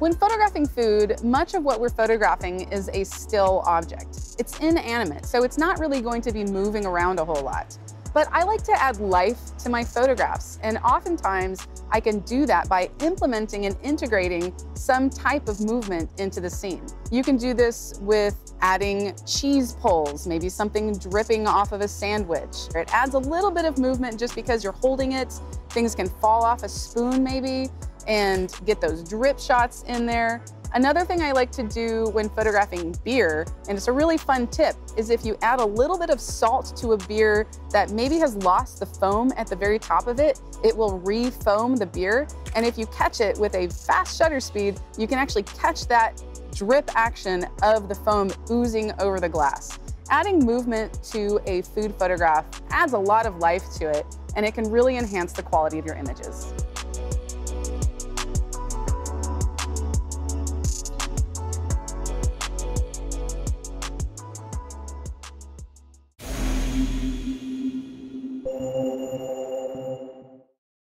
When photographing food, much of what we're photographing is a still object. It's inanimate, so it's not really going to be moving around a whole lot. But I like to add life to my photographs, and oftentimes I can do that by implementing and integrating some type of movement into the scene. You can do this with adding cheese pulls, maybe something dripping off of a sandwich. It adds a little bit of movement just because you're holding it. Things can fall off a spoon maybe, and get those drip shots in there. Another thing I like to do when photographing beer, and it's a really fun tip, is if you add a little bit of salt to a beer that maybe has lost the foam at the very top of it, it will re-foam the beer. And if you catch it with a fast shutter speed, you can actually catch that drip action of the foam oozing over the glass. Adding movement to a food photograph adds a lot of life to it, and it can really enhance the quality of your images.